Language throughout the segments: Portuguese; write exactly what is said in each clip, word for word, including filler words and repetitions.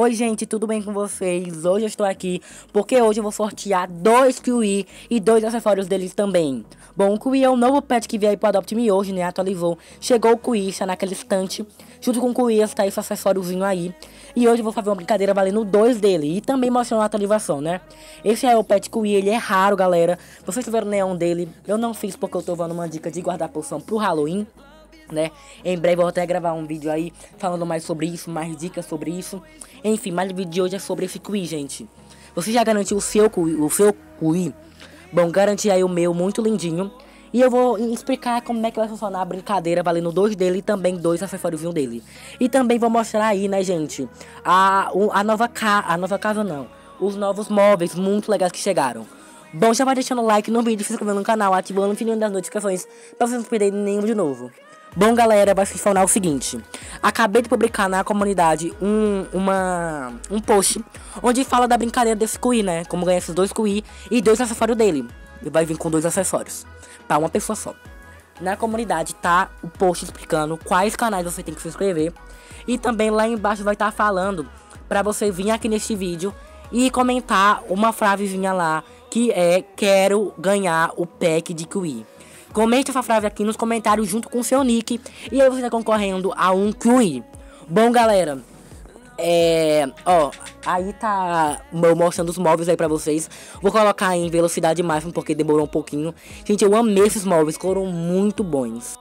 Oi gente, tudo bem com vocês? Hoje eu estou aqui porque hoje eu vou sortear dois Q I e dois acessórios deles também. Bom, o Q I é um novo pet que veio aí pro Adopt Me hoje, né? Atualizou. Chegou o Q I, está naquele estante. Junto com o Q I está esse acessóriozinho aí. E hoje eu vou fazer uma brincadeira valendo dois dele e também mostrando a atualização, né? Esse é o pet Q I, ele é raro, galera. Vocês tiveram o neon dele. Eu não fiz porque eu tô dando uma dica de guardar a poção pro Halloween, né? Em breve eu vou até gravar um vídeo aí falando mais sobre isso, mais dicas sobre isso. Enfim, mais o vídeo de hoje é sobre esse Q I, gente. Você já garantiu o seu Q I? O seu Q I? Bom, garanti aí o meu, muito lindinho. E eu vou explicar como é que vai funcionar a brincadeira valendo dois dele e também dois acessórios dele. E também vou mostrar aí, né, gente, a, a, nova, ca a nova casa não, os novos móveis muito legais que chegaram. Bom, já vai deixando o like no vídeo, se inscrevendo no canal, ativando o sininho das notificações para vocês não perderem nenhum de novo. Bom, galera, vai funcionar o seguinte. Acabei de publicar na comunidade um, uma, um post onde fala da brincadeira desse Q I, né? Como ganhar esses dois Q I e dois acessórios dele. Ele vai vir com dois acessórios para uma pessoa só. Na comunidade tá o post explicando quais canais você tem que se inscrever. E também lá embaixo vai estar falando para você vir aqui neste vídeo e comentar uma frasezinha lá que é: quero ganhar o pack de Q I. Comente essa frase aqui nos comentários junto com o seu nick e aí você tá concorrendo a um Q I. Bom, galera, é... ó, aí tá eu mostrando os móveis aí pra vocês. Vou colocar em velocidade máxima porque demorou um pouquinho. Gente, eu amei esses móveis, foram muito bons.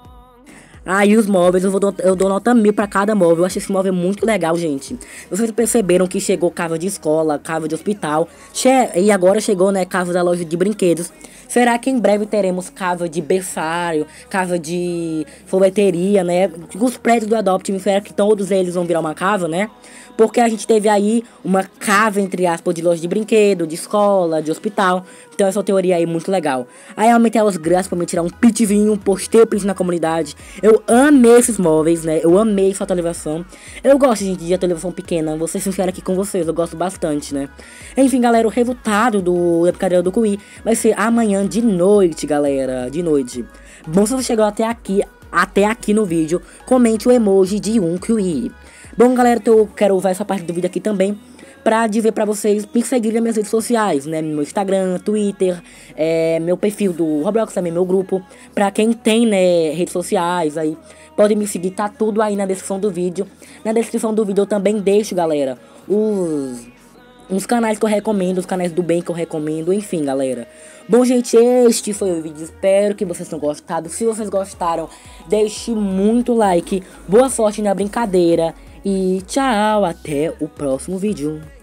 Aí os móveis, eu, vou do, eu dou nota mil pra cada móvel. Eu achei esse móvel muito legal, gente. Vocês perceberam que chegou casa de escola, casa de hospital. Che e agora chegou, né, casa da loja de brinquedos. Será que em breve teremos casa de berçário, casa de sorveteria, né? Os prédios do Adopt Me, será que todos eles vão virar uma casa, né? Porque a gente teve aí uma casa, entre aspas, de loja de brinquedo, de escola, de hospital. Então essa teoria aí é muito legal. Aí eu aumentei os gráficos pra me tirar um pitzinho, postei o print na comunidade. Eu amei esses móveis, né? Eu amei essa atualização. Eu gosto, gente, de atualização pequena. Vou ser sincero aqui com vocês, eu gosto bastante, né? Enfim, galera, o resultado do brincadeira do Q I vai ser amanhã de noite, galera. De noite. Bom, se você chegou até aqui, até aqui no vídeo, comente o emoji de um Q I. Bom, galera, eu quero usar essa parte do vídeo aqui também pra dizer pra vocês me seguirem nas minhas redes sociais, né? Meu Instagram, Twitter, é, meu perfil do Roblox, também meu grupo. Pra quem tem, né, redes sociais aí, pode me seguir, tá tudo aí na descrição do vídeo. Na descrição do vídeo eu também deixo, galera, os... uns canais que eu recomendo, os canais do bem que eu recomendo, enfim, galera. Bom, gente, este foi o vídeo, espero que vocês tenham gostado. Se vocês gostaram, deixe muito like, boa sorte na brincadeira e tchau, até o próximo vídeo.